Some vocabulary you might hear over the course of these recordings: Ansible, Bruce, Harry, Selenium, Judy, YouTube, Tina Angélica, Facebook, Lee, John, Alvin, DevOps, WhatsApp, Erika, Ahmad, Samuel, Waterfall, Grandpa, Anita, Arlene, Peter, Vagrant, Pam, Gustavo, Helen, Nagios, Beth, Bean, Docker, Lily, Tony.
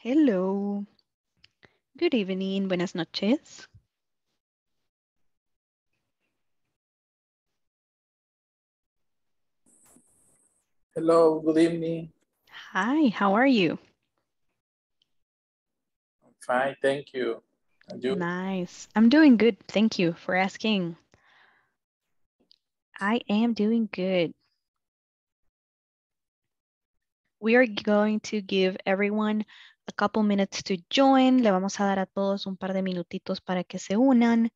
Hello. Good evening. Buenas noches. Hello. Good evening. Hi. How are you? I'm fine. Thank you. And you? Nice. I'm doing good. Thank you for asking. I am doing good. We are going to give everyone a couple minutes to join. Le vamos a dar a todos un par de minutitos para que se unan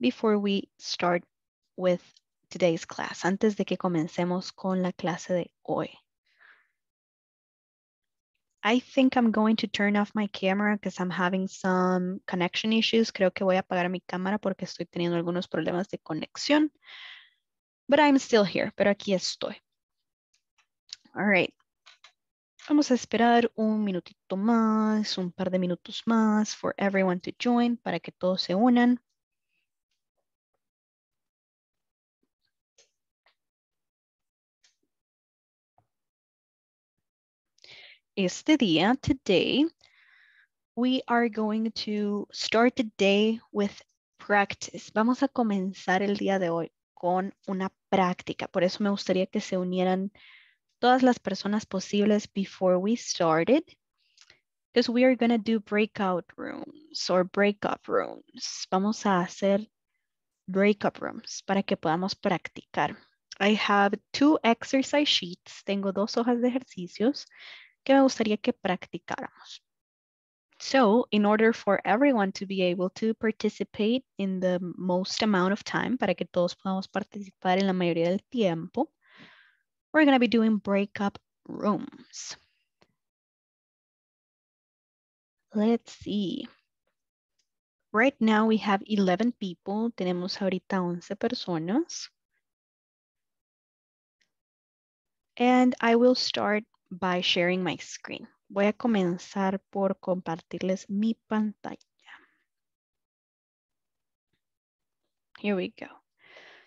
before we start with today's class. Antes de que comencemos con la clase de hoy. I think I'm going to turn off my camera because I'm having some connection issues. Creo que voy a apagar mi cámara porque estoy teniendo algunos problemas de conexión. But I'm still here. Pero aquí estoy. All right. Vamos a esperar un minutito más, un par de minutos más for everyone to join, para que todos se unan. Este día, today, we are going to start the day with practice. Vamos a comenzar el día de hoy con una práctica. Por eso me gustaría que se unieran todas las personas posibles before we started, because we are going to do breakout rooms or breakup rooms. Vamos a hacer breakup rooms para que podamos practicar. I have two exercise sheets. Tengo dos hojas de ejercicios que me gustaría que practicáramos. So, in order for everyone to be able to participate in the most amount of time, para que todos podamos participar en la mayoría del tiempo, we're going to be doing breakup rooms. Let's see. Right now we have 11 people. Tenemos ahorita 11 personas. And I will start by sharing my screen. Voy a comenzar por compartirles mi pantalla. Here we go.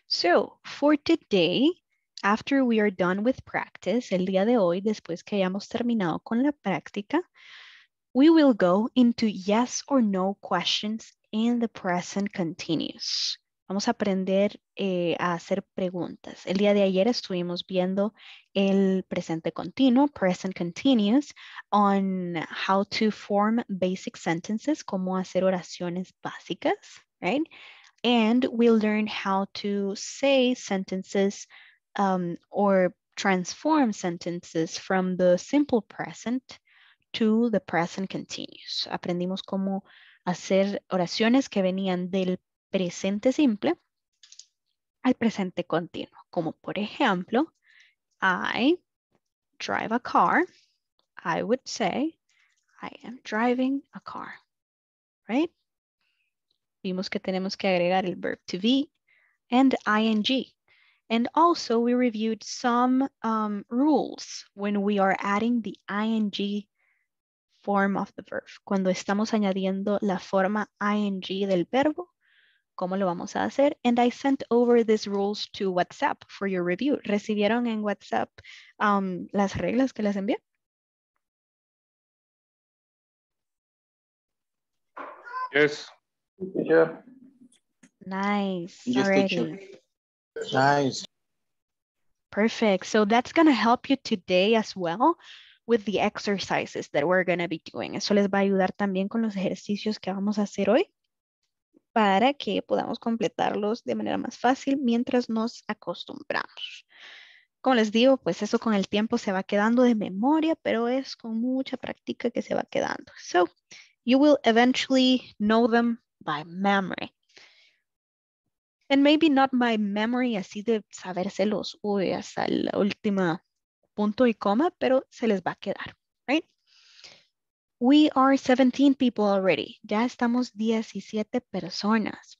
So for today, after we are done with practice, el día de hoy, después que hayamos terminado con la práctica, we will go into yes or no questions in the present continuous. Vamos a aprender a hacer preguntas. El día de ayer estuvimos viendo el presente continuo, present continuous, on how to form basic sentences, cómo hacer oraciones básicas, right? And we learned how to say sentences or transform sentences from the simple present to the present continuous. Aprendimos cómo hacer oraciones que venían del presente simple al presente continuo. Como por ejemplo, I drive a car. I would say, I am driving a car, right? Vimos que tenemos que agregar el verb to be and ing. And also we reviewed some rules when we are adding the ing form of the verb. Cuando estamos añadiendo la forma ing del verbo, ¿cómo lo vamos a hacer? And I sent over these rules to WhatsApp for your review. ¿Recibieron en WhatsApp las reglas que les envié? Yes. Yeah. Nice. Already. Nice. Perfect. So that's going to help you today as well with the exercises that we're going to be doing. Eso les va a ayudar también con los ejercicios que vamos a hacer hoy para que podamos completarlos de manera más fácil mientras nos acostumbramos. Como les digo, pues eso con el tiempo se va quedando de memoria, pero es con mucha práctica que se va quedando. So you will eventually know them by memory. And maybe not my memory así de sabérselos hasta el último punto y coma, pero se les va a quedar, right? We are 17 people already. Ya estamos 17 personas.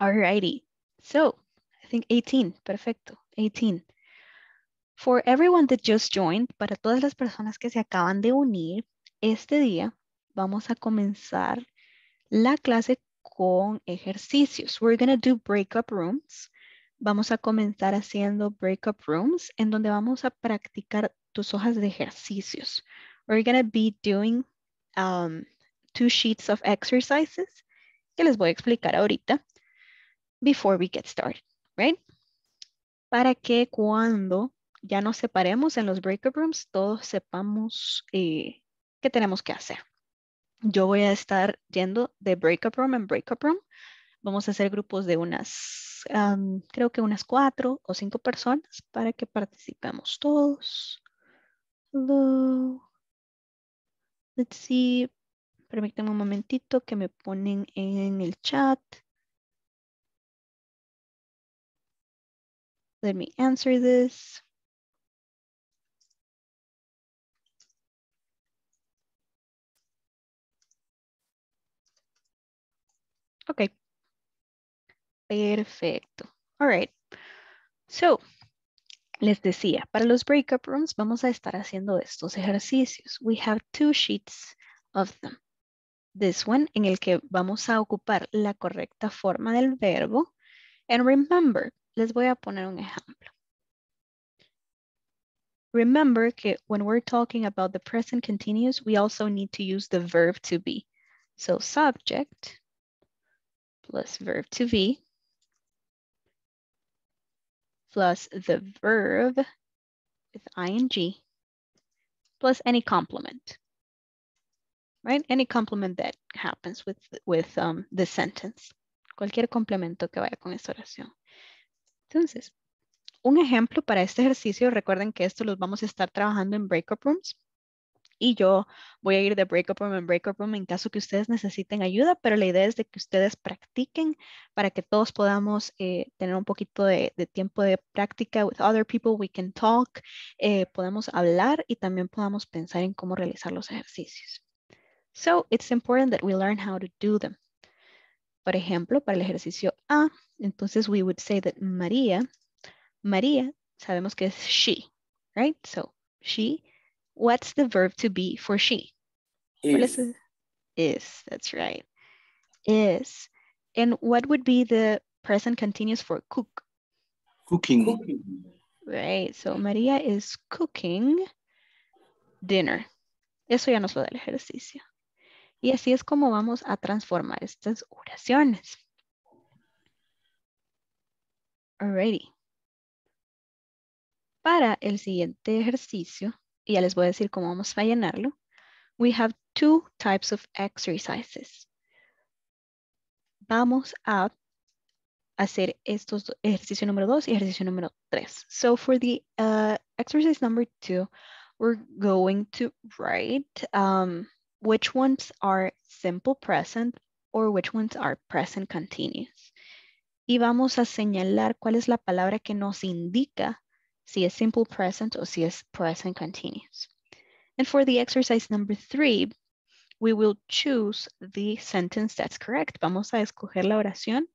Alrighty. So, I think 18. Perfecto. 18. For everyone that just joined, para todas las personas que se acaban de unir, este día vamos a comenzar la clase con ejercicios. We're going to do breakup rooms. Vamos a comenzar haciendo breakup rooms en donde vamos a practicar tus hojas de ejercicios. We're going to be doing two sheets of exercises que les voy a explicar ahorita before we get started, right? Para que cuando ya nos separemos en los breakout rooms, todos sepamos qué tenemos que hacer. Yo voy a estar yendo de breakout room en breakout room. Vamos a hacer grupos de unas, creo que unas 4 o 5 personas para que participemos todos. Hello. Let's see. Permítanme un momentito que me ponen en el chat. Let me answer this. Okay. Perfecto. All right. So, les decía, para los breakup rooms vamos a estar haciendo estos ejercicios. We have 2 sheets of them. This one, en el que vamos a ocupar la correcta forma del verbo. And remember, les voy a poner un ejemplo. Remember que when we're talking about the present continuous, we also need to use the verb to be. So, subject plus verb to be plus the verb with ing plus any complement, right? Any complement that happens with the sentence. Cualquier complemento que vaya con esta oración. Entonces, un ejemplo para este ejercicio, recuerden que esto los vamos a estar trabajando en breakout rooms. Y yo voy a ir de breakout room en caso que ustedes necesiten ayuda, pero la idea es de que ustedes practiquen para que todos podamos tener un poquito de tiempo de práctica with other people, we can talk, podamos hablar y también podamos pensar en cómo realizar los ejercicios. So, it's important that we learn how to do them. Por ejemplo, para el ejercicio A, entonces we would say that María, sabemos que es she, right? So, she. What's the verb to be for she? Is. Is, that's right. Is. And what would be the present continuous for cook? Cooking. Right, so María is cooking dinner. Eso ya nos lo da el ejercicio. Y así es como vamos a transformar estas oraciones. Alrighty. Para el siguiente ejercicio, y ya les voy a decir cómo vamos a llenarlo. We have 2 types of exercises. Vamos a hacer estos ejercicio número 2 y ejercicio número 3. So for the exercise number 2, we're going to write which ones are simple present or which ones are present continuous. Y vamos a señalar cuál es la palabra que nos indica si es simple present o si es present continuous. And for the exercise number 3, we will choose the sentence that's correct. Vamos a escoger la oración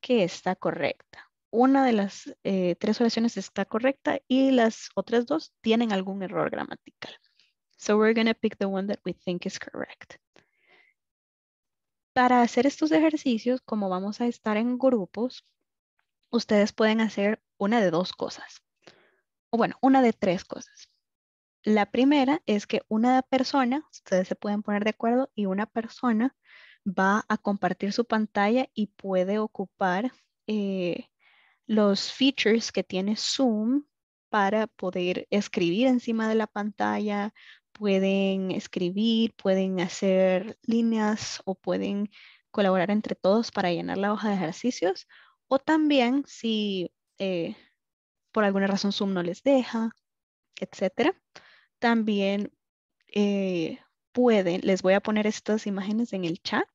que está correcta. Una de las 3 oraciones está correcta y las otras 2 tienen algún error gramatical. So we're going to pick the one that we think is correct. Para hacer estos ejercicios, como vamos a estar en grupos, ustedes pueden hacer una de 2 cosas. O bueno, una de 3 cosas. La primera es que una persona, ustedes se pueden poner de acuerdo y una persona va a compartir su pantalla y puede ocupar los features que tiene Zoom para poder escribir encima de la pantalla, pueden escribir, pueden hacer líneas o pueden colaborar entre todos para llenar la hoja de ejercicios. O también si por alguna razón Zoom no les deja, etcétera. También pueden, les voy a poner estas imágenes en el chat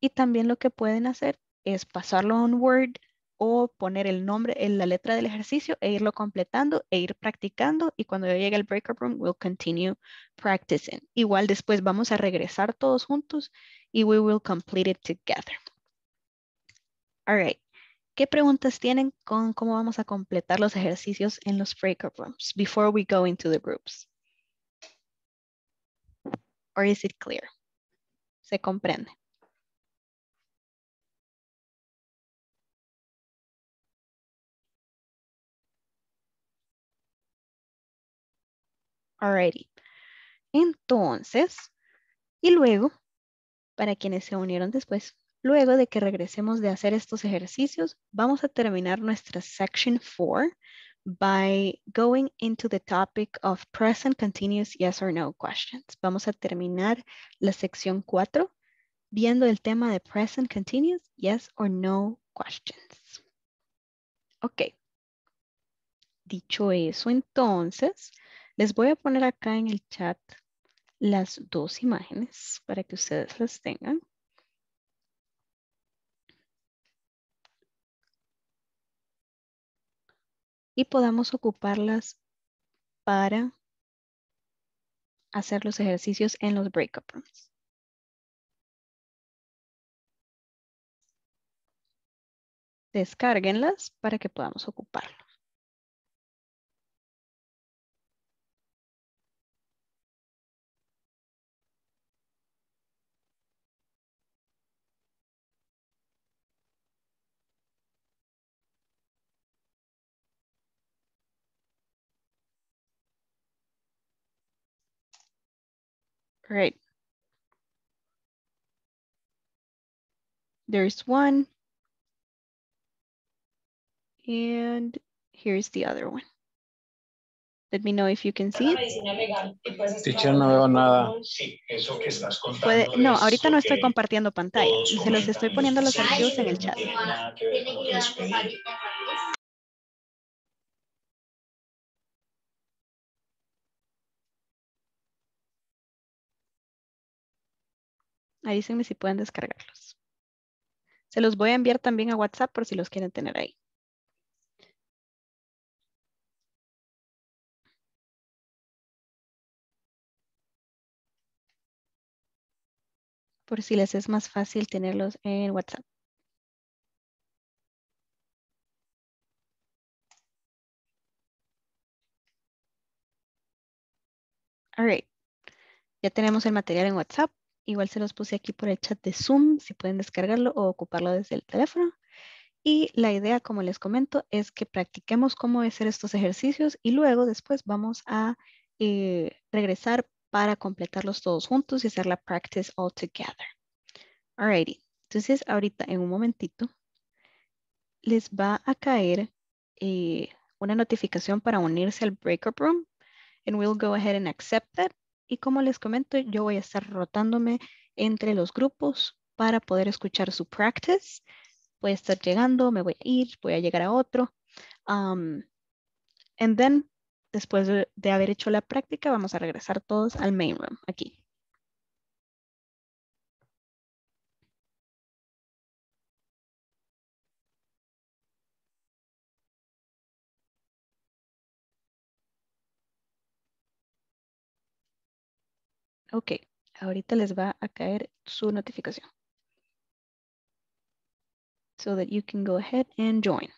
y también lo que pueden hacer es pasarlo a un Word o poner el nombre en la letra del ejercicio e irlo completando e ir practicando y cuando yo llegue al breakout room, we'll continue practicing. Igual después vamos a regresar todos juntos y we will complete it together. All right. ¿Qué preguntas tienen con cómo vamos a completar los ejercicios en los breakout rooms before we go into the groups? Or is it clear? ¿Se comprende? Alrighty. Entonces, Y luego, para quienes se unieron después, luego de que regresemos de hacer estos ejercicios, vamos a terminar nuestra section 4 by going into the topic of present continuous yes or no questions. Vamos a terminar la sección 4 viendo el tema de present continuous yes or no questions. Ok. Dicho eso, entonces, les voy a poner acá en el chat las dos imágenes para que ustedes las tengan. Y podamos ocuparlas para hacer los ejercicios en los breakout rooms. Descárguenlas para que podamos ocuparlas. Great. There's one. And here's the other one. Let me know if you can see it. Teacher, no veo nada. No, ahorita no estoy compartiendo pantalla. Se los estoy poniendo los archivos en el chat. Avísenme si pueden descargarlos. Se los voy a enviar también a WhatsApp por si los quieren tener ahí. Por si les es más fácil tenerlos en WhatsApp. All right. Ya tenemos el material en WhatsApp. Igual se los puse aquí por el chat de Zoom, si pueden descargarlo o ocuparlo desde el teléfono. Y la idea, como les comento, es que practiquemos cómo hacer estos ejercicios y luego después vamos a regresar para completarlos todos juntos y hacer la practice all together. Alrighty. Entonces ahorita en un momentito les va a caer una notificación para unirse al breakout room and we'll go ahead and accept that. Y como les comento, yo voy a estar rotándome entre los grupos para poder escuchar su practice. Voy a estar llegando, me voy a ir, voy a llegar a otro. And then, después de haber hecho la práctica, vamos a regresar todos al main room, aquí. Ok, ahorita les va a caer su notificación. So that you can go ahead and join.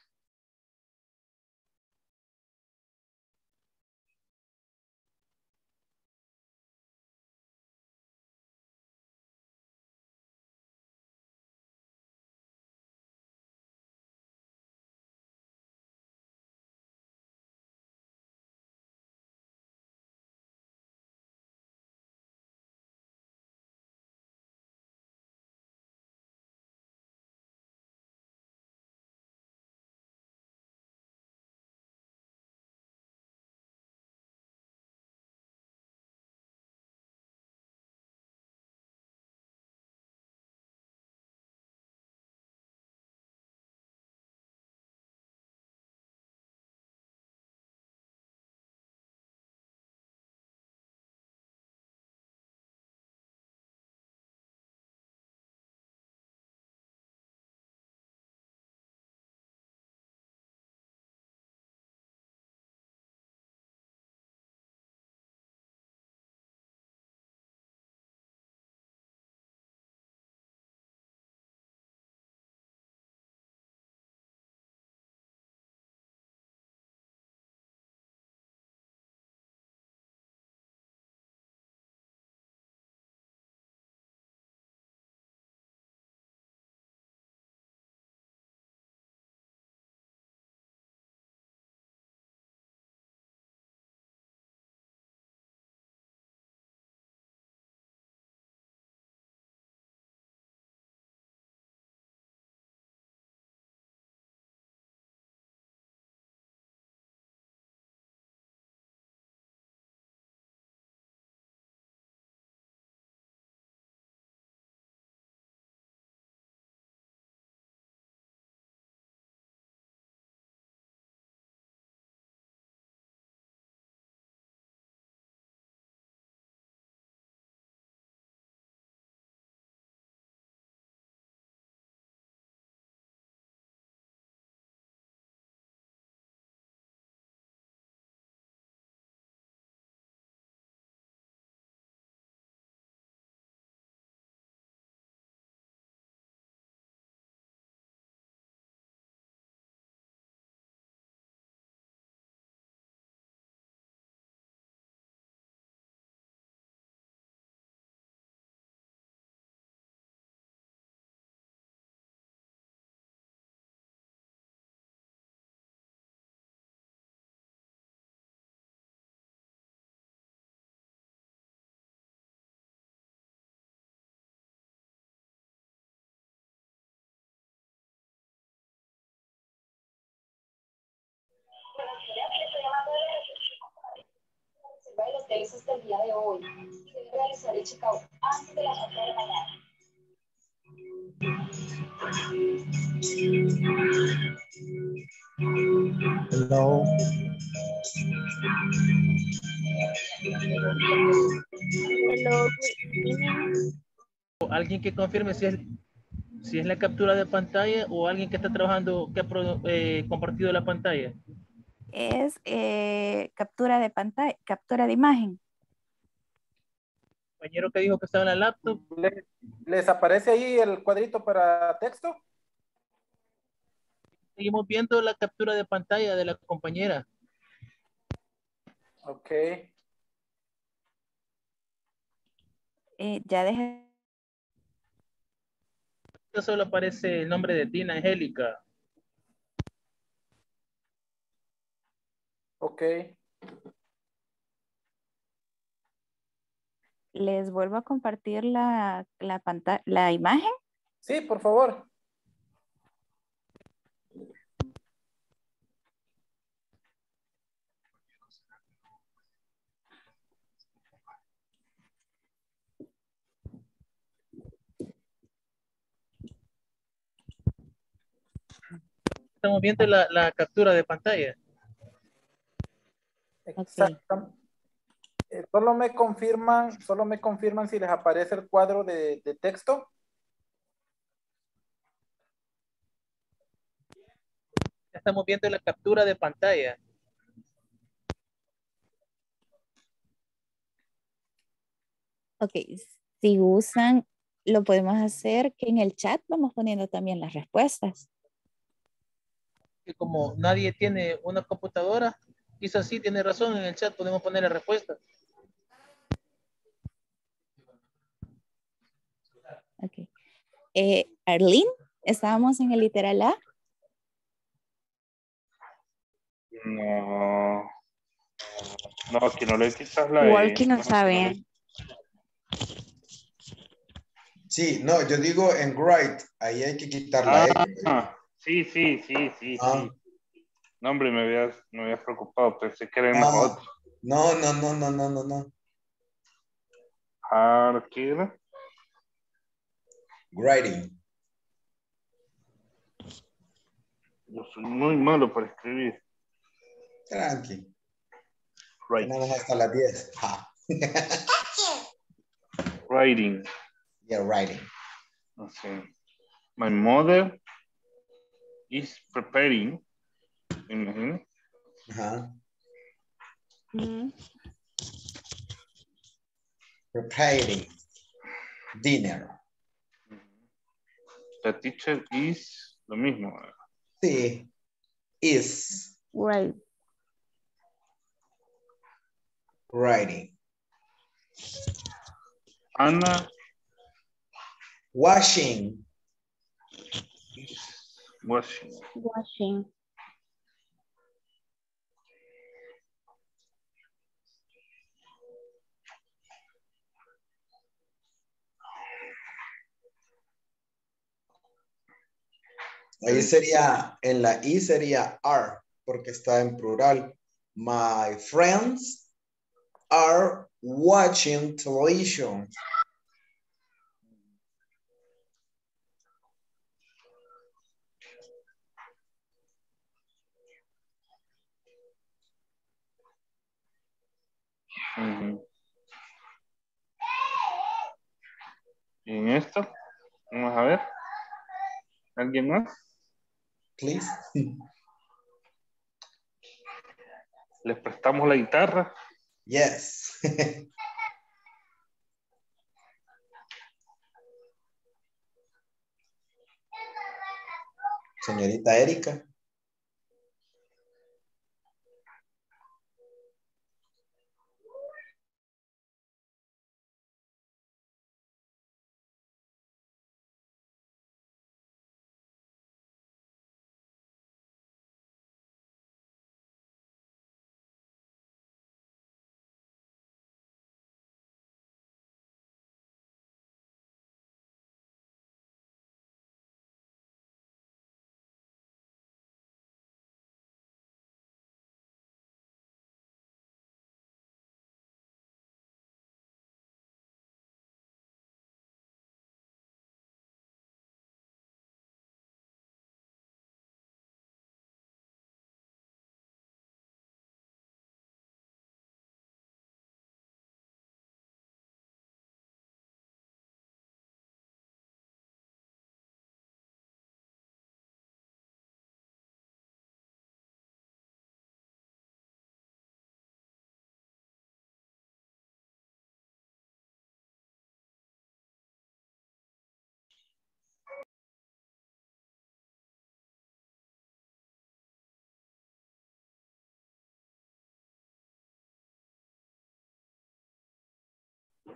reserva de los days hasta el día de hoy y debe realizar el checkout antes de las 8 de la mañana. Hello. Hello. Alguien que confirme si es la captura de pantalla o alguien que está trabajando que ha compartido la pantalla. Es captura de pantalla, captura de imagen. Compañero que dijo que estaba en la laptop. ¿Les aparece ahí el cuadrito para texto? Seguimos viendo la captura de pantalla de la compañera. Ok. Ya dejé. Solo aparece el nombre de Tina Angélica. Ok. ¿Les vuelvo a compartir la imagen? Sí, por favor. Estamos viendo la captura de pantalla. Exacto. Solo me confirman si les aparece el cuadro de texto. Ya estamos viendo la captura de pantalla. Ok, si usan, lo podemos hacer que en el chat vamos poniendo también las respuestas. Y como nadie tiene una computadora, quizás sí tiene razón, en el chat podemos poner la respuesta. Okay. Arlene, ¿estábamos en el literal A? No. No, que no le quizás la igual que no sabe. Sí, no, yo digo en right, ahí hay que quitar la E. Sí. Ah. No, hombre, me había preocupado, pensé que era en otro. No. ¿Qué era? Writing. Yo soy muy malo para escribir. Tranqui. Writing. Tenemos hasta las 10. Ja. Writing. Yeah, writing. Okay. My mother is preparing. Imagínate. Ajá. Preparing dinner. The teacher is lo mismo. Sí. Is. Right. Writing. Anna. Washing. Washing. Ahí sería, en la I sería are, porque está en plural. My friends are watching television. ¿Y en esto? Vamos a ver. ¿Alguien más? Please. ¿Les prestamos la guitarra? Yes. Señorita Erika.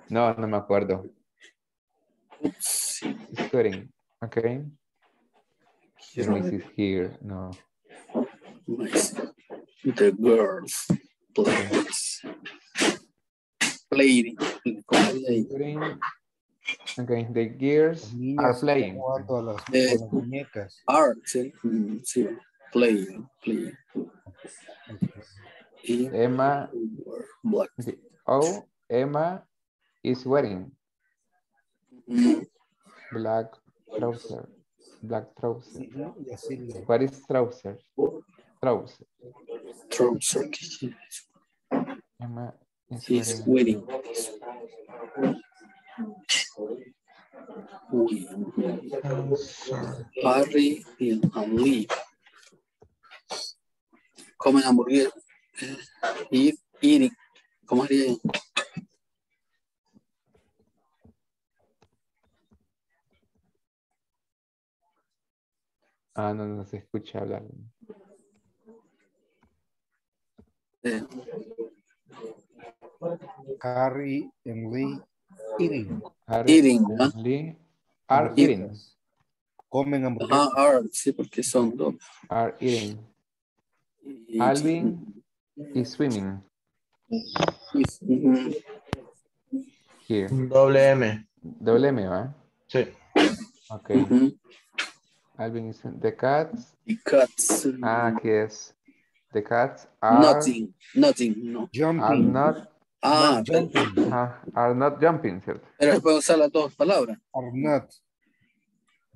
No, no me acuerdo. It's cutting. Okay. The noise is here. No. The girls playing. Okay, the girls are playing. Are playing. Playing. Emma. Oh, Emma is wearing black trousers. Black trousers. What is trousers? Trousers. Trousers. Emma is wearing. Harry and Lee. Comen hamburguesa. Eating. ¿Cómo haría? Ah, no, no se escucha hablar. Harry and Lee eating. Harry eating, and Lee are eating. Comen hamburguesas. Ah, are, sí, porque son dos. Are eating. Alvin is swimming. Here. Doble M. Doble M, ¿va? Sí. Ok. Alvin is in the cats. The cats. Ah, yes. The cats are... Nothing. Nothing. No. Jumping. Are not... Ah, not jumping. Are not jumping, ¿cierto? Pero puedo usar las dos palabras. Are not.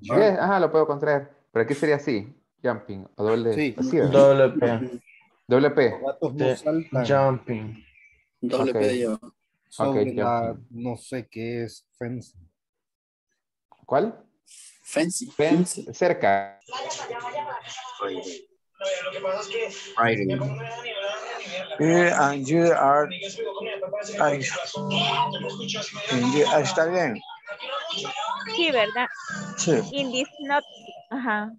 Yes, ajá, lo puedo contraer. Pero aquí sería así. Jumping. O doble... Sí. Así, doble P. Doble P. No jumping. Doble okay. P yo. Sobre okay, la, no sé qué es fancy. ¿Cuál? Fancy. Fancy. Fancy. Cerca. Vaya. Lo que pasa es que riding. And you are. Ay. Está bien. Sí, ¿verdad? Sí. In this not. Ajá.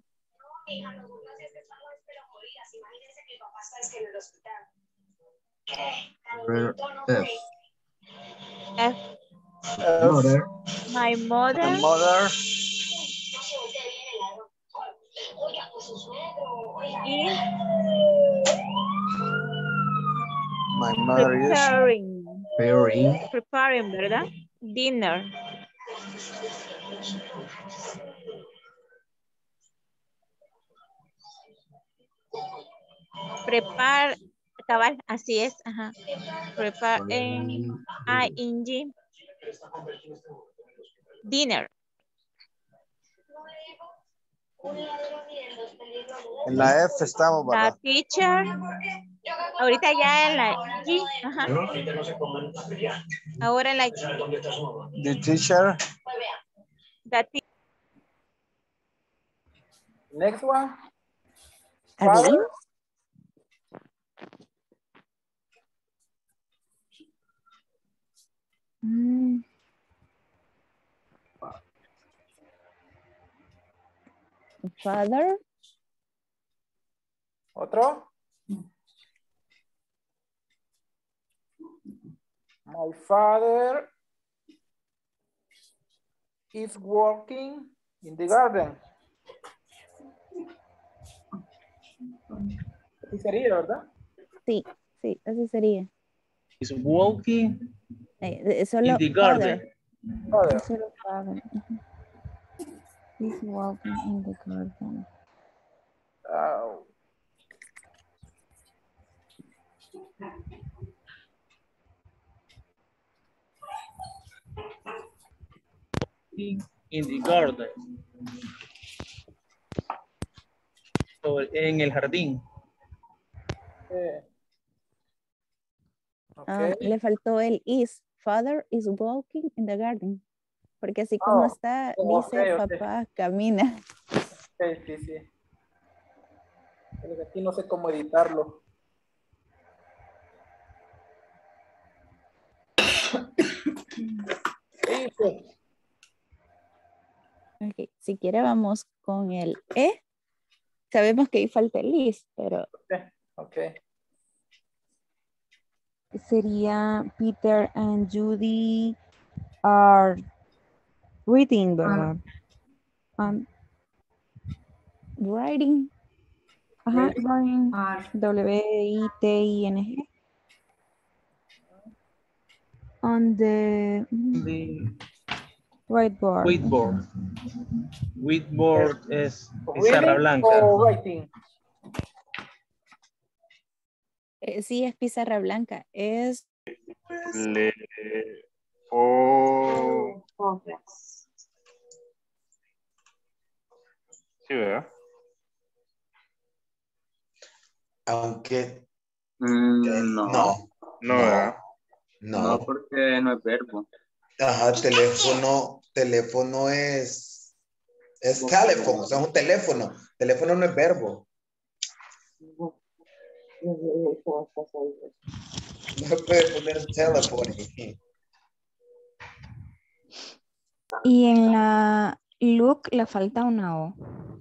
F. F. Mother. My mother. My mother. My mother preparing. Is preparing. Preparing, ¿verdad? Dinner. Prepare, cabal, así es, ajá. Prepare, ING, dinner. En la F estamos, ¿verdad? La teacher, ahorita ya en la G, ajá. Ahora en la G. The teacher. The teacher. Next one. Hello. Mm. Father. Otro. My father is working in the garden. Así sería, ¿verdad? Sí, sí, así sería. Is walking. Solo in the garden. Father. Solo father. He's walking in the garden. Oh. In the garden. O en el jardín. Okay. Le faltó el is. Father is walking in the garden. Porque así como está, dice okay, papá camina. Sí, sí, sí. Pero aquí no sé cómo editarlo. Okay. Si quiere vamos con el E. Sabemos que ahí falta el is, pero... Okay. Sería Peter and Judy are reading the writing. Ajá, writing. W-I-T-I-N-G. On the whiteboard. Whiteboard es pizarra blanca. Sí, es pizarra blanca. Es... Sí, ¿verdad? Aunque... No, porque no es verbo. Ajá, teléfono es teléfono, o sea, es un teléfono. Teléfono no es verbo. No puede poner teléfono. Y en la look le falta una O.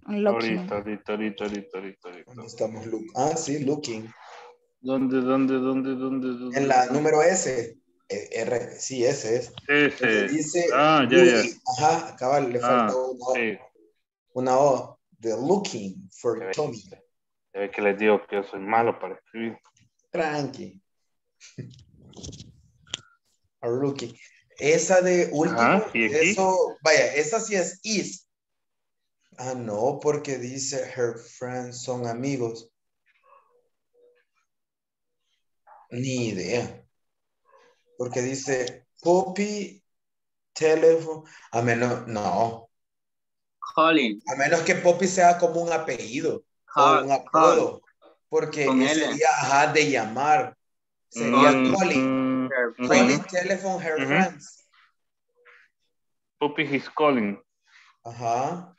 Ahorita. ¿Dónde estamos? Sí, looking. ¿Dónde? En la número S. R, sí, ese es. Sí. Dice, ya. Ajá, cabal, le falta una O. Sí. Una O. The looking for Tommy. Es que les digo que yo soy malo para escribir. Tranqui. Or looking. Esa de último, eso, vaya, esa sí es is. Ah, no, porque dice her friends son amigos. Ni idea. Porque dice Poppy, teléfono, a menos, no. Colin. A menos que Poppy sea como un apellido, o un apodo. Porque sería, de llamar. Sería Colin. Colin, teléfono, her friends. Poppy is calling. Ajá.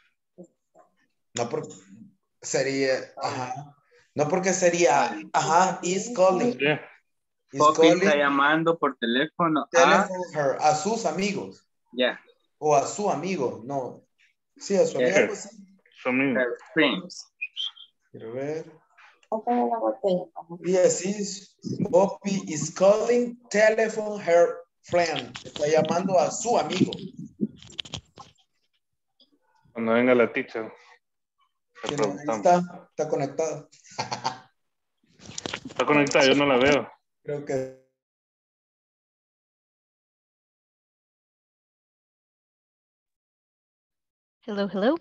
No, porque sería, No, porque sería, is calling. Yeah. Poppy está llamando por teléfono a sus amigos. Yeah. O a su amigo, no. Sí, a su amigo. Sí. Su amigo. Quiero ver. Y así, Poppy is calling telephone her friend. Está llamando a su amigo. Cuando venga la teacher. Está conectada. Está conectada, yo no la veo. Creo que... Hello.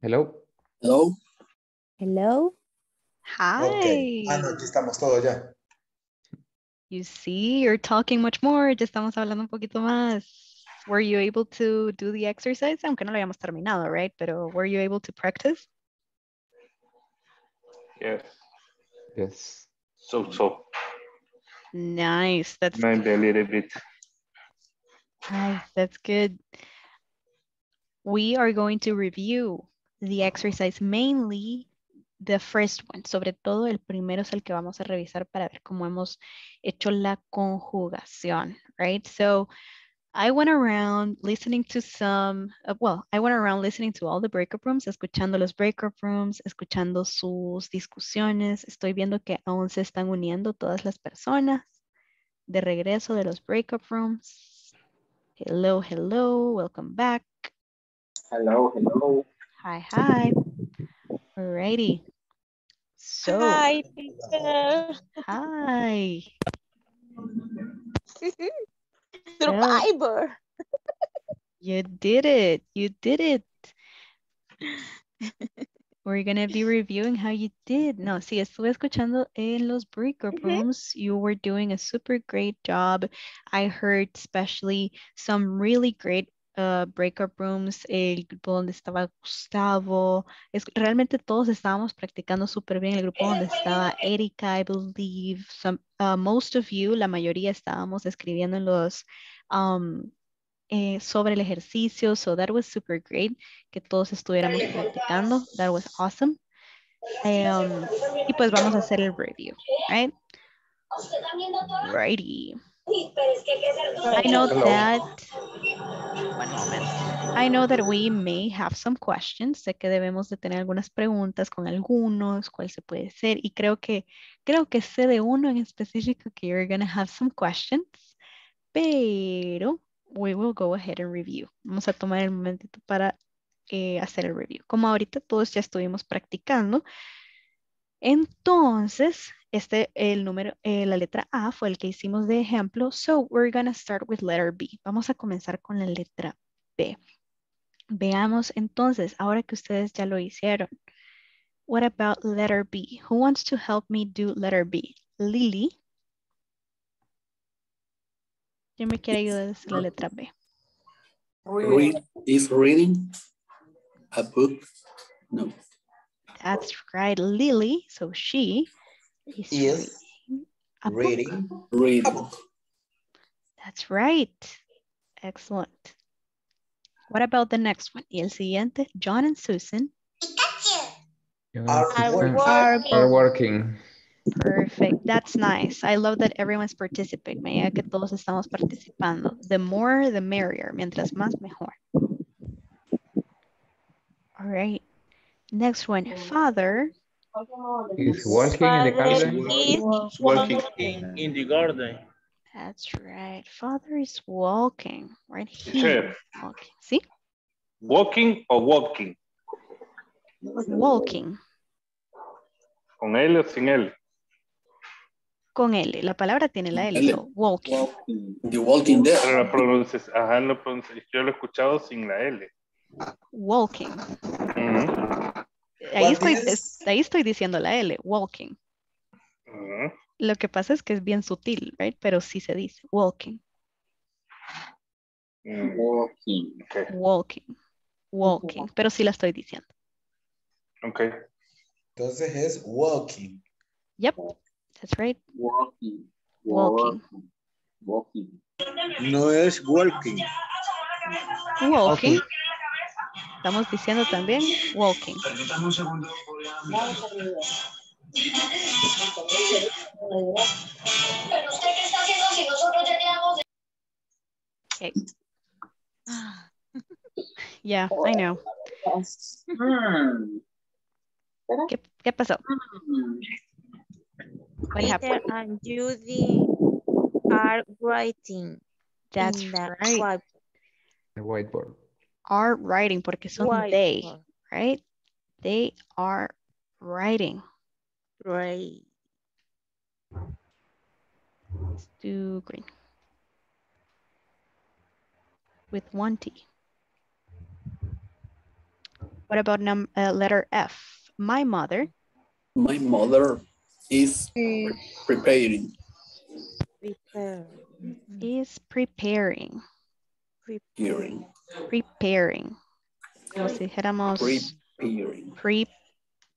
Hello. Hi. Okay. No, aquí estamos todos ya. You see, you're talking much more. Ya estamos hablando un poquito más. Were you able to do the exercise? Aunque no lo hayamos terminado, right? Pero were you able to practice? Yes. Yes. So. Nice. That's maybe good. A little bit. Nice. That's good. We are going to review the exercise, mainly the first one. Sobre todo el primero es el que vamos a revisar para ver cómo hemos hecho la conjugación, right? So I went around listening to all the breakup rooms, escuchando los breakup rooms, escuchando sus discusiones. Estoy viendo que aún se están uniendo todas las personas de regreso de los breakup rooms. Hello, welcome back. Hello. Hi. Alrighty. So. Hi, Peter. Hi. Survivor. You did it. We're going to be reviewing how you did. No, sí, estuve escuchando en los breakup rooms. You were doing a super great job. I heard especially some really great breakup rooms, el grupo donde estaba Gustavo. Realmente todos estábamos practicando súper bien. El grupo donde estaba Erika, I believe. Most of you, la mayoría, estábamos escribiendo en los sobre el ejercicio. So that was super great, que todos estuviéramos practicando. That was awesome. Y pues vamos a hacer el review, right? Righty. I know that we may have some questions. Sé que debemos de tener algunas preguntas con algunos, cuál se puede ser, y creo que sé de uno en específico que you're gonna have some questions. pero we will go ahead and review. Vamos a tomar el momentito para hacer el review. Como ahorita todos ya estuvimos practicando, entonces el número, la letra A fue el que hicimos de ejemplo. So we're gonna start with letter B. Vamos a comenzar con la letra B. Veamos entonces, ahora que ustedes ya lo hicieron. What about letter B? Who wants to help me do letter B? Lily. ¿Quién me quiere ayudar a decir la letra B? Is reading a book? No. That's right, Lily. So she is reading a book. That's right. Excellent. What about the next one? Y el siguiente, John and Susan. Are working. Perfect. That's nice. I love that everyone's participating. Me que todos estamos participando. The more, the merrier. Mientras más, mejor. All right. Next one. Father is working in the garden. Is working in the garden. That's right. Father is walking. Right here. Walking. See? Walking or walking? Walking. ¿Con L o sin L? Con L. La palabra tiene la L. L. So, walking. The walking there. Pero yo lo he escuchado sin la L. Walking. Mm-hmm. Ahí estoy diciendo la L. Walking. Mm-hmm. Lo que pasa es que es bien sutil, right? Pero sí se dice. Walking. Mm-hmm. Walking. Okay. Walking. Walking. Pero sí la estoy diciendo. Okay. Entonces es walking. Yep, that's right. Walking. Walking. Walking. No es walking. Walking. Okay. Estamos diciendo también walking. Permítame un segundo. Pero usted qué está haciendo si nosotros ya quedamos de... Okay. Yeah, I know. ¿Qué pasó? Peter and Judy are writing. That's right. The whiteboard. Are writing, porque son whiteboard. They, right? They are writing. Right. Let's do green. With one T. What about letter F? My mother. My mother is preparing. Is preparing. Preparing. Preparing. Como si dijéramos preparing.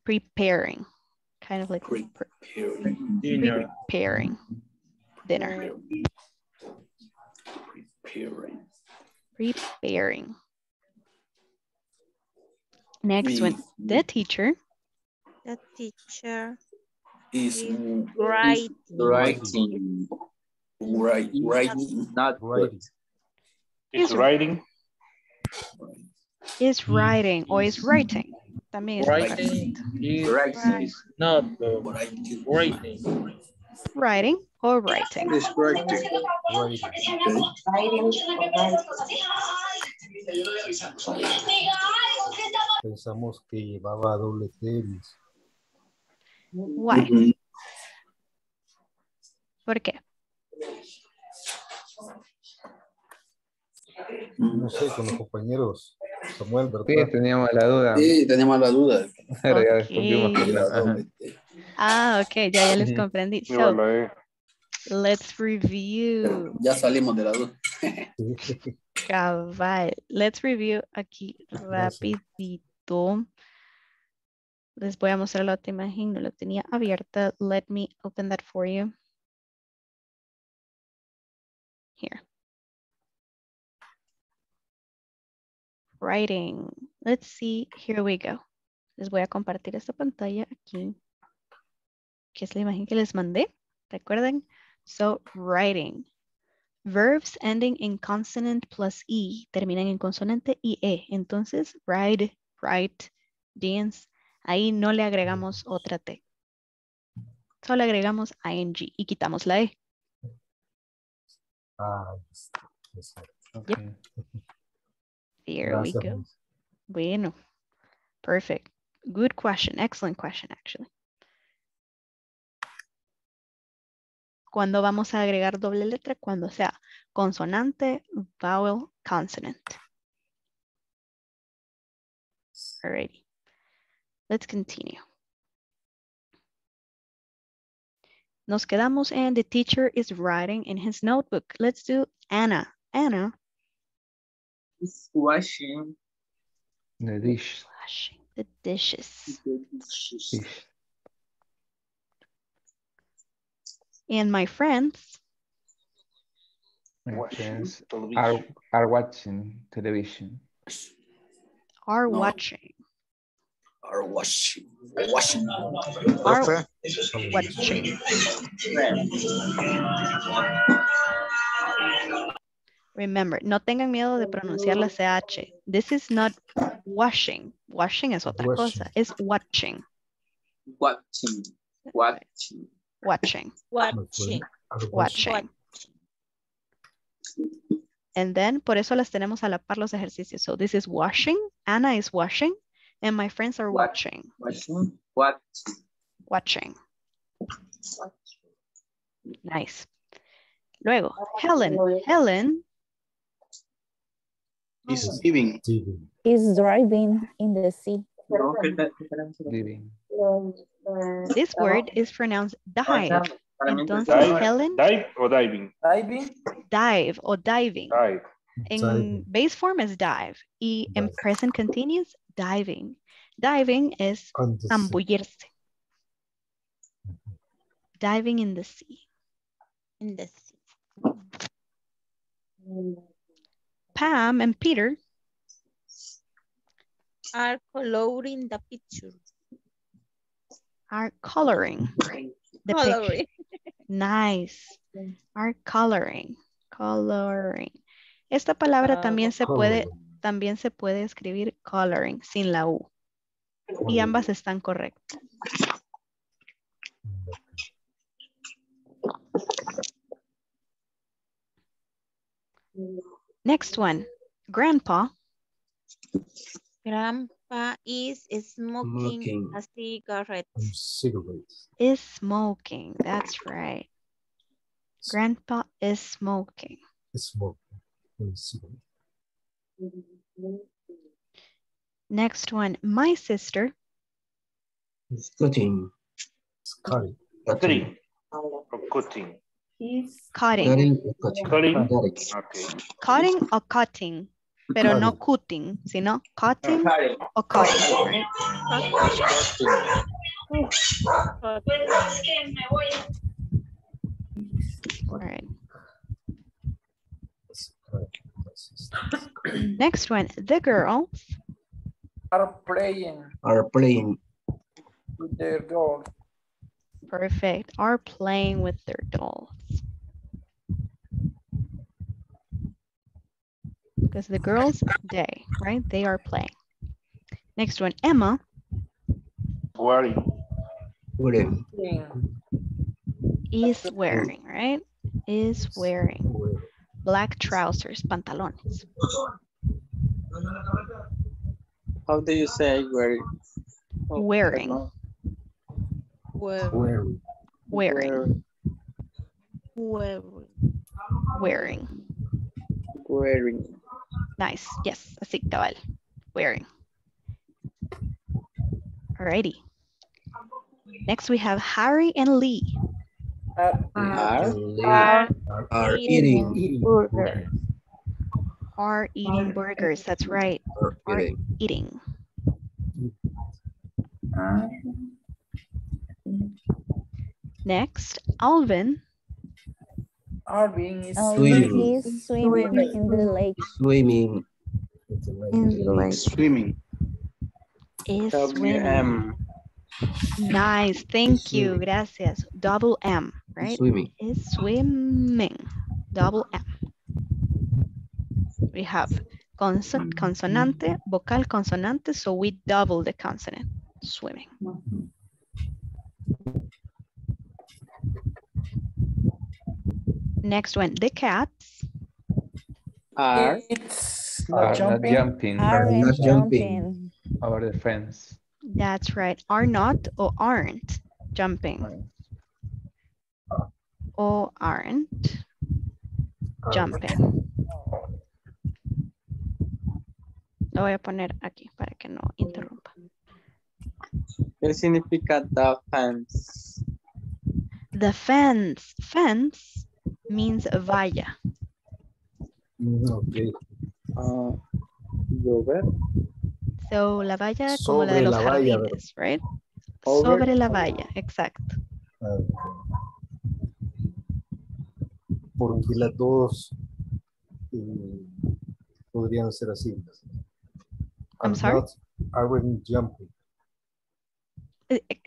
Preparing. Kind of like preparing. Dinner. Preparing. Dinner. Preparing. Preparing. Next one. The teacher. The teacher is writing. Writing. Writing. Not writing. Is writing. Is writing or is writing. También es writing. Writing. Not writing. Writing. Writing or writing. Is writing. Writing. Pensamos que llevaba doble tenis. Why? ¿Por qué? No sé, con los compañeros. Samuel, ¿verdad? Sí, teníamos la duda. Sí, teníamos la duda. Okay. Ah, ok, ya les comprendí. So, let's review. Ya salimos de la duda. Cabal. Let's review aquí rapidito. Les voy a mostrar la otra imagen. No la tenía abierta. Let me open that for you. Here. Writing. Let's see. Here we go. Les voy a compartir esta pantalla aquí. Que es la imagen que les mandé. ¿Recuerdan? So, writing. Verbs ending in consonant plus E, terminan en consonante y E. Entonces, ride, write, dance. Ahí no le agregamos otra T. Solo agregamos ING y quitamos la E. Okay. Yep. There we go. Bueno. Perfect. Good question. Excellent question, actually. ¿Cuándo vamos a agregar doble letra? Cuando sea consonante, vowel, consonant. Alrighty. Let's continue. Nos quedamos and the teacher is writing in his notebook. Let's do Anna. Anna is washing the dish. Washing the dishes. And my friends are watching television. Are watching. Remember, no tengan miedo de pronunciar la CH. This is not washing. Washing es otra cosa. Es watching. Watching. And then, por eso las tenemos a la par los ejercicios. So this is washing. Anna is washing. And my friends are watching. Watching. Nice. Luego, Helen. Helen is living. Is driving in the sea. Living. This word is pronounced dive. Entonces, dive, Helen. Dive or diving? Dive or diving. Dive. In base form is dive. Y en present continuous, diving. Diving is zambullirse. Diving in the sea. In the sea. Pam and Peter are coloring the picture. Are coloring the picture. Nice. Are coloring. Coloring. Esta palabra también se puede escribir coloring sin la U. Y ambas están correctas. Next one. Grandpa. Grandpa is smoking a cigarette. Is smoking. That's right. Grandpa is smoking. Next one, my sister is cutting. Pero no cutting, sino cutting or cutting. All right. Next one, the girls are playing with their dolls. Perfect. Are playing with their dolls. Because the girls, they, right? They are playing. Next one, Emma. Wearing. Is wearing, right? Is wearing. Black trousers, pantalones. How do you say wearing? Wearing. Nice. Yes. Así cabal. Wearing. Alrighty. Next we have Harry and Lee. Are eating burgers. That's right. Are eating. Next, Alvin. Alvin is swimming in the lake. Swimming. Nice. Thank you. Gracias. Double M. Right? Swimming. Is swimming. Double M. We have consonante, vocal consonante, so we double the consonant. Swimming. Next one, the cats are not jumping over the fence. That's right. Are not or aren't jumping. Or aren't jumping. Lo voy a poner aquí para que no interrumpa. ¿Qué significa the fence? The fence. Fence means a valla. Okay. Over. So la valla como la de los jardines, right? Over. Sobre la valla, exacto. Porque las dos podrían ser así. I'm sorry? I wouldn't jump.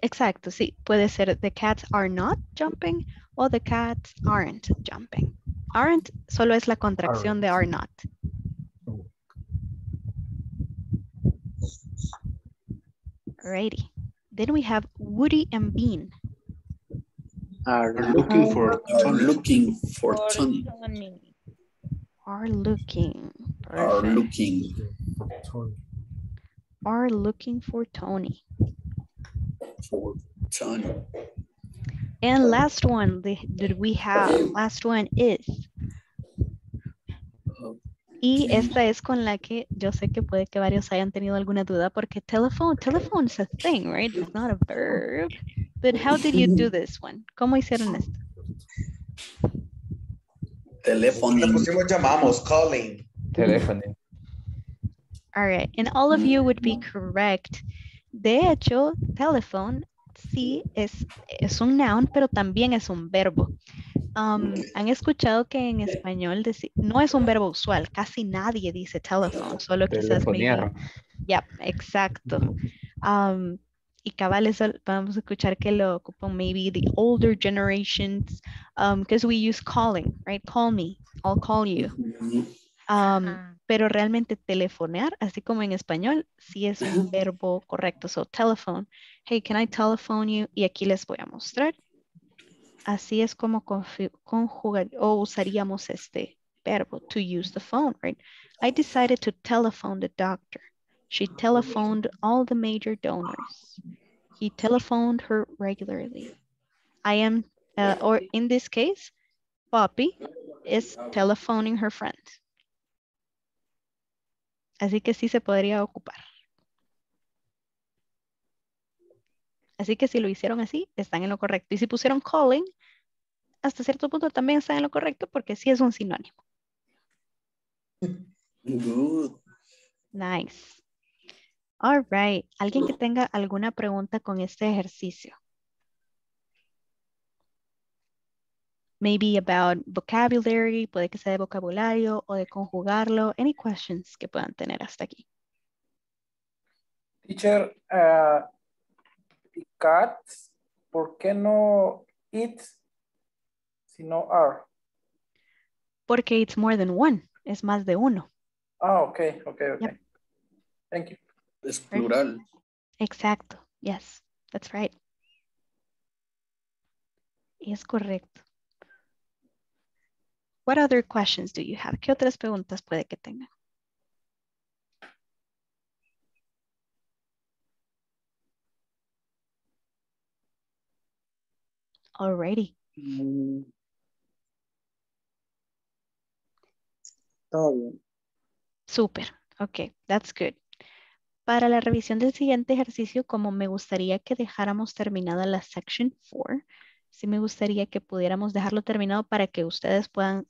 Exacto, sí. Puede ser the cats are not jumping o the cats aren't jumping. Aren't solo es la contracción de are not. Oh. Alrighty. Then we have Woody and Bean. Are looking for Tony. And last one that we have, last one is. Y esta es con la que yo sé que puede que varios hayan tenido alguna duda porque telephone is a thing, right? It's not a verb. But how did you do this one? ¿Cómo hicieron esto? Telephone. Calling. Telephone. All right, and all of you would be correct. De hecho, telephone sí es un noun, pero también es un verbo. Han escuchado que en español no es un verbo usual, casi nadie dice telephone, solo quizás me... Yeah, exacto. Y cabales vamos a escuchar que lo ocupan maybe the older generations, because we use calling, right? Call me, I'll call you. Pero realmente telefonear, así como en español, sí es un verbo correcto. So telephone, hey, can I telephone you? Y aquí les voy a mostrar. Así es como conjugar o usaríamos este verbo, to use the phone, right? I decided to telephone the doctor. She telephoned all the major donors. He telephoned her regularly. I am, or in this case, Poppy is telephoning her friend. Así que sí se podría ocupar. Así que si lo hicieron así, están en lo correcto. Y si pusieron calling, hasta cierto punto también están en lo correcto porque sí es un sinónimo. Good. Nice. All right. ¿Alguien que tenga alguna pregunta con este ejercicio? Maybe about vocabulary, puede que sea de vocabulario o de conjugarlo. Any questions que puedan tener hasta aquí? Teacher, the cat, ¿por qué no it, sino are? Porque it's more than one, es más de uno. Ah, okay. Yep. Thank you. Es plural. Exacto, yes, that's right. Es correcto. What other questions do you have? ¿Qué otras preguntas puede que tengan? Alrighty. Todo bien. Super. Okay, that's good. Para la revisión del siguiente ejercicio, como me gustaría que dejáramos terminada la section 4, sí me gustaría que pudiéramos dejarlo terminado para que ustedes puedan.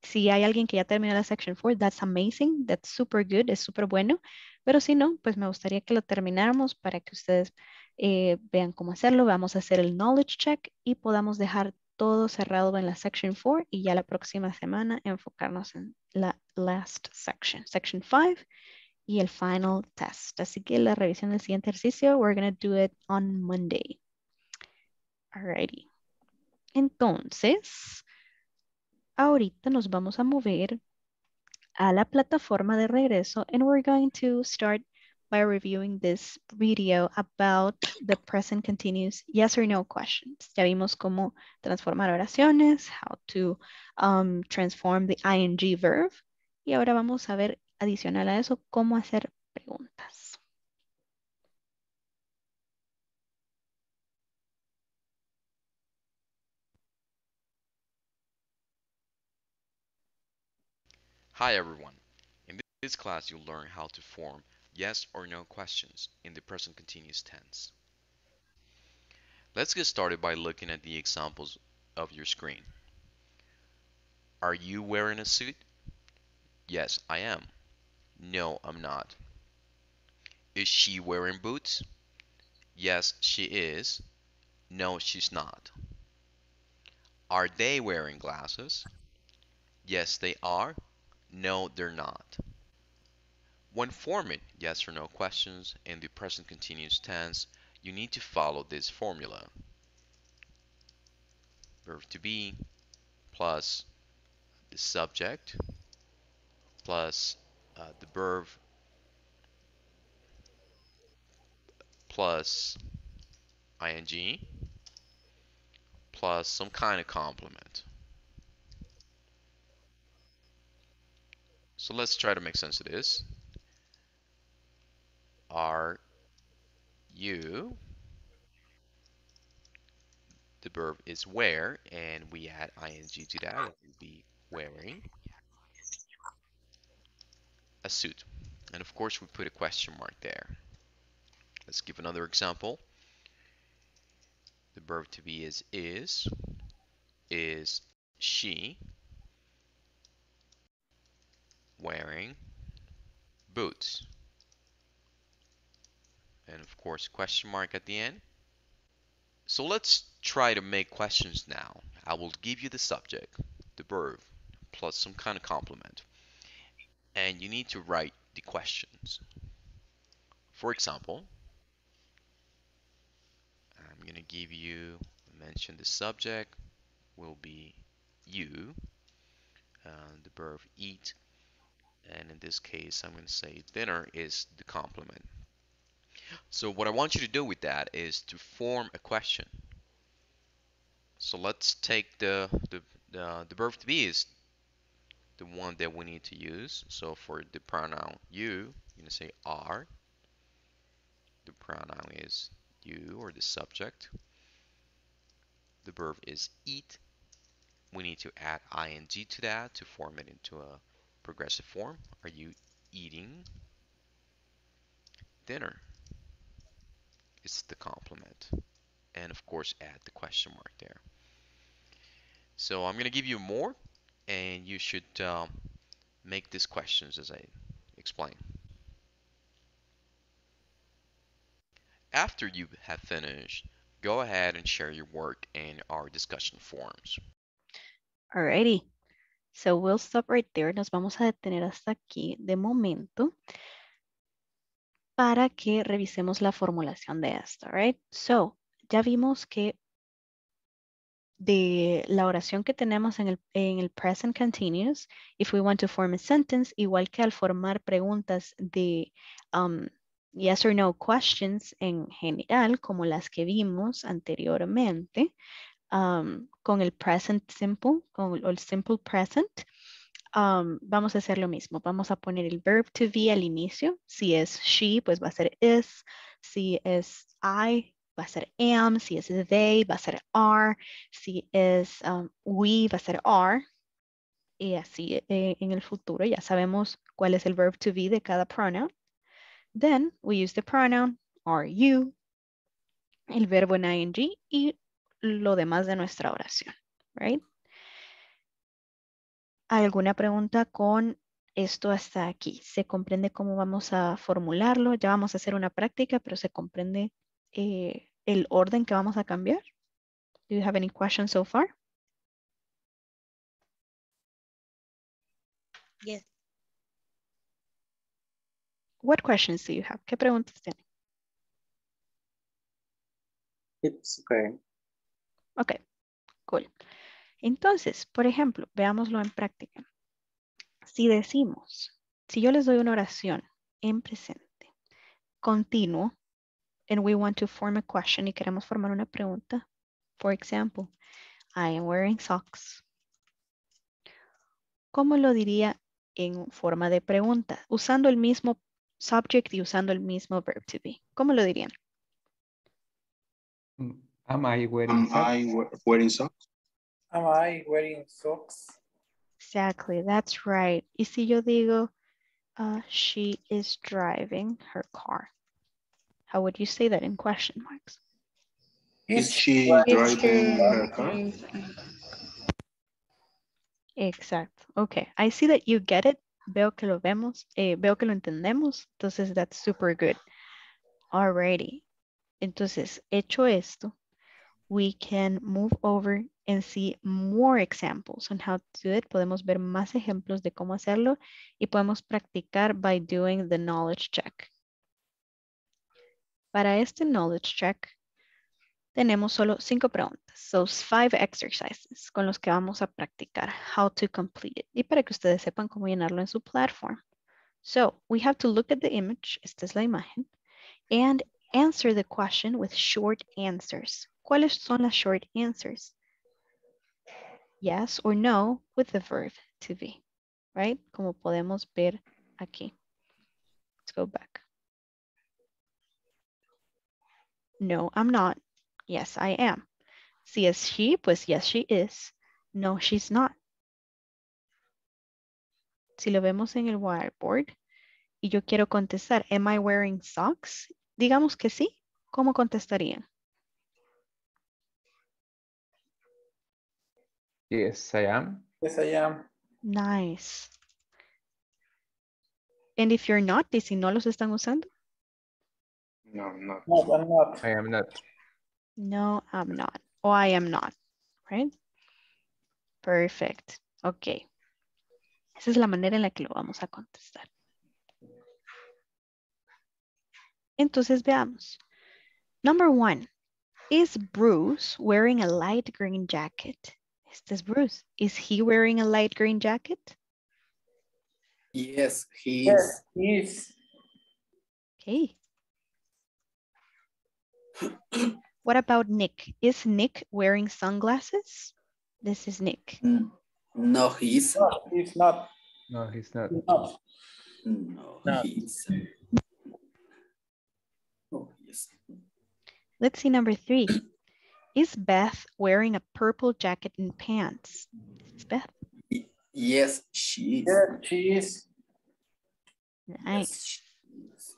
Si hay alguien que ya terminó la section 4, that's amazing, that's super good, es súper bueno. Pero si no, pues me gustaría que lo termináramos para que ustedes vean cómo hacerlo. Vamos a hacer el knowledge check y podamos dejar todo cerrado en la section 4 y ya la próxima semana enfocarnos en la last section, section 5 y el final test. Así que la revisión del siguiente ejercicio, we're going to do it on Monday. Alrighty. Entonces... ahorita nos vamos a mover a la plataforma de regreso and we're going to start by reviewing this video about the present continuous yes or no questions. Ya vimos cómo transformar oraciones, how to transform the ing verb. Y ahora vamos a ver, adicional a eso, cómo hacer preguntas. Hi everyone. In this class you'll learn how to form yes or no questions in the present continuous tense. Let's get started by looking at the examples of your screen. Are you wearing a suit? Yes, I am. No, I'm not. Is she wearing boots? Yes, she is. No, she's not. Are they wearing glasses? Yes, they are. No, they're not. When forming yes or no questions in the present continuous tense, you need to follow this formula. Verb to be plus the subject plus the verb plus ing plus some kind of complement. So let's try to make sense of this. Are you, the verb is wear, and we add ing to that, it would be wearing a suit. And of course we put a question mark there. Let's give another example. The verb to be is. Is she wearing boots? And of course question mark at the end. So let's try to make questions now. I will give you the subject, the verb, plus some kind of complement, and you need to write the questions. For example, I'm gonna give you, mention the subject will be you, the verb eat, and in this case I'm going to say dinner is the complement. So what I want you to do with that is to form a question. So let's take the verb to be is the one that we need to use. So for the pronoun you, you're going to say are. The pronoun is you or the subject. The verb is eat. We need to add ing to that to form it into a progressive form. Are you eating dinner? It's the complement. And of course add the question mark there. So I'm going to give you more, and you should make these questions as I explain. After you have finished, go ahead and share your work in our discussion forums. Alrighty. So we'll stop right there. Nos vamos a detener hasta aquí de momento para que revisemos la formulación de esto, right? So, ya vimos que de la oración que tenemos en el present continuous, if we want to form a sentence, igual que al formar preguntas de yes or no questions en general, como las que vimos anteriormente, con el present simple, con el simple present, vamos a hacer lo mismo. Vamos a poner el verb to be al inicio. Si es she, pues va a ser is. Si es I, va a ser am. Si es they, va a ser are. Si es we, va a ser are. Y así en el futuro ya sabemos cuál es el verb to be de cada pronoun. Then we use the pronoun are you, el verbo en ing y lo demás de nuestra oración, right? ¿Alguna pregunta con esto hasta aquí? ¿Se comprende cómo vamos a formularlo? Ya vamos a hacer una práctica, pero ¿se comprende el orden que vamos a cambiar? Do you have any questions so far? Yes. What questions do you have? ¿Qué preguntas tienen? It's okay. Ok, cool. Entonces, por ejemplo, veámoslo en práctica. Si yo les doy una oración en presente, continuo, and we want to form a question, y queremos formar una pregunta. For example, I am wearing socks. ¿Cómo lo diría en forma de pregunta? Usando el mismo subject y usando el mismo verb to be. ¿Cómo lo dirían? Am I wearing socks? Am I wearing socks? Exactly, that's right. Y si yo digo, she is driving her car. How would you say that in question marks? Is she driving her car? Exacto. Okay, I see that you get it. Veo que lo vemos. Veo que lo entendemos. Entonces, that's super good. Alrighty. Entonces, hecho esto, we can move over and see more examples on how to do it. Podemos ver más ejemplos de cómo hacerlo y podemos practicar by doing the knowledge check. Para este knowledge check, tenemos solo 5 preguntas. Those 5 exercises con los que vamos a practicar how to complete it. Y para que ustedes sepan cómo llenarlo en su platform. So, we have to look at the image. Esta es la imagen. And answer the question with short answers. ¿Cuáles son las short answers? Yes or no with the verb to be. Right? Como podemos ver aquí. Let's go back. No, I'm not. Yes, I am. Si es she, pues yes, she is. No, she's not. Si lo vemos en el whiteboard y yo quiero contestar, am I wearing socks? Digamos que sí. ¿Cómo contestarían? Yes, I am. Yes, I am. Nice. And if you're not, ¿y si no los están usando? No, I'm not. No, I'm not. I am not. No, I'm not. Oh, I am not. Right? Perfect. Okay. Esa es la manera en la que lo vamos a contestar. Entonces veamos. Number 1. Is Bruce wearing a light green jacket? Este es Bruce. Is he wearing a light green jacket? Yes, he is. Yes. Okay. What about Nick? Is Nick wearing sunglasses? This is Nick. No, he's not. He's not. No, he's not. No, no he's not. Let's see number 3. Is Beth wearing a purple jacket and pants? It's Beth. Yes, she is. Yes, she is. Nice. Yes, she is.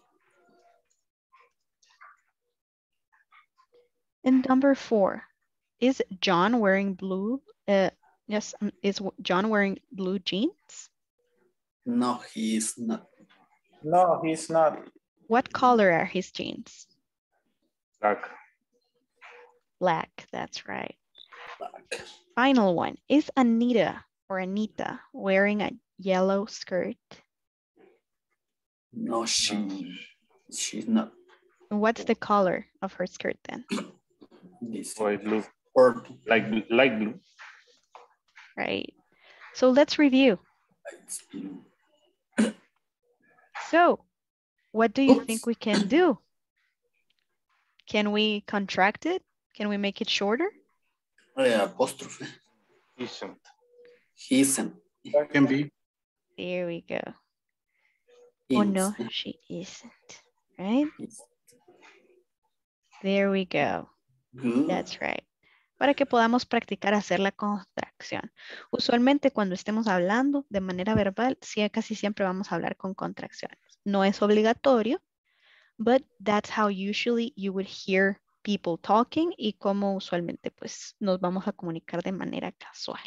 And number 4, is John wearing blue? Yes, is John wearing blue jeans? No, he is not. No, he's not. What color are his jeans? Black. Black, that's right. Black. Final one, is Anita wearing a yellow skirt? No, she's not. What's the color of her skirt then? Blue or light blue. Right. So let's review. So, what do you think we can do? Can we contract it? Can we make it shorter? Apostrophe. He isn't. That can be. There we go. Oh no, she isn't. Right? There we go. That's right. Para que podamos practicar hacer la contracción. Usualmente cuando estemos hablando de manera verbal, sí, casi siempre vamos a hablar con contracciones. No es obligatorio, but that's how usually you would hear people talking y como usualmente pues nos vamos a comunicar de manera casual.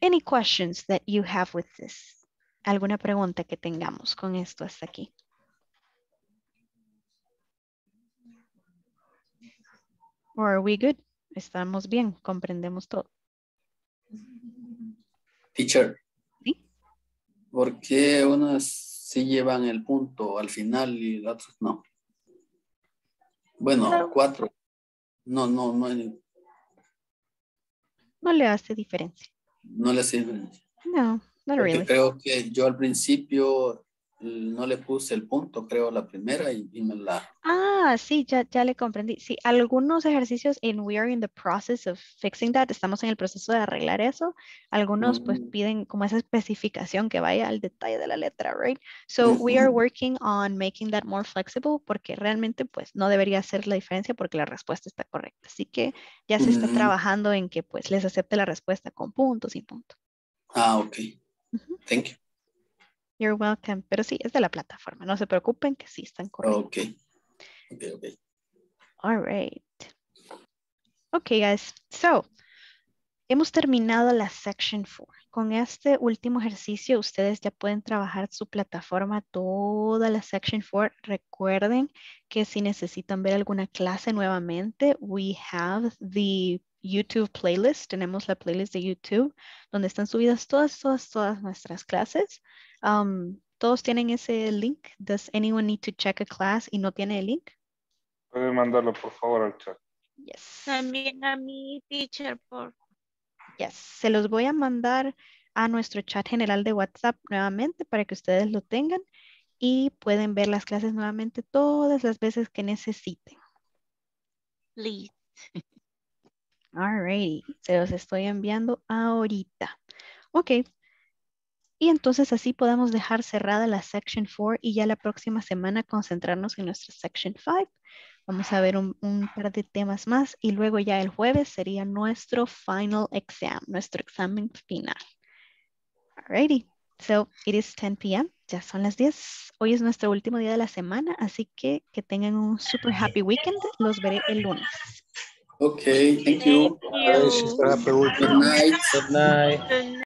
Any questions that you have with this? ¿Alguna pregunta que tengamos con esto hasta aquí? Or are we good? Estamos bien, comprendemos todo. Teacher. ¿Sí? ¿Por qué unas sí llevan el punto al final y otras no? Bueno, claro. 4. No le hace diferencia. No le hace diferencia. No, no really. Creo que yo al principio no le puse el punto, creo, la primera y me la... Ah, sí, ya le comprendí. Sí, algunos ejercicios en we are in the process of fixing that, estamos en el proceso de arreglar eso. Algunos pues piden como esa especificación que vaya al detalle de la letra, right? So we are working on making that more flexible porque realmente pues no debería hacer la diferencia porque la respuesta está correcta. Así que ya se está trabajando en que pues les acepte la respuesta con puntos y punto. Ah, ok. Thank you. You're welcome. Pero sí, es de la plataforma. No se preocupen que sí están correctos. Okay. Okay, okay. All right. Okay, guys. So, hemos terminado la section 4. Con este último ejercicio, ustedes ya pueden trabajar su plataforma toda la section 4. Recuerden que si necesitan ver alguna clase nuevamente, we have the YouTube playlist. Tenemos la playlist de YouTube donde están subidas todas nuestras clases. Todos tienen ese link. Does anyone need to check a class y no tiene el link? Pueden mandarlo por favor al chat. Yes. También a mi teacher por. Yes. Se los voy a mandar a nuestro chat general de WhatsApp nuevamente para que ustedes lo tengan y pueden ver las clases nuevamente todas las veces que necesiten. Please. Alrighty. Se los estoy enviando ahorita. Okay. Y entonces así podamos dejar cerrada la Section 4 y ya la próxima semana concentrarnos en nuestra Section 5. Vamos a ver un par de temas más y luego ya el jueves sería nuestro final exam, nuestro examen final. Alrighty, so it is 10 p.m. Ya son las 10. Hoy es nuestro último día de la semana, así que tengan un super happy weekend. Los veré el lunes. Okay, thank you. Good night. Good night.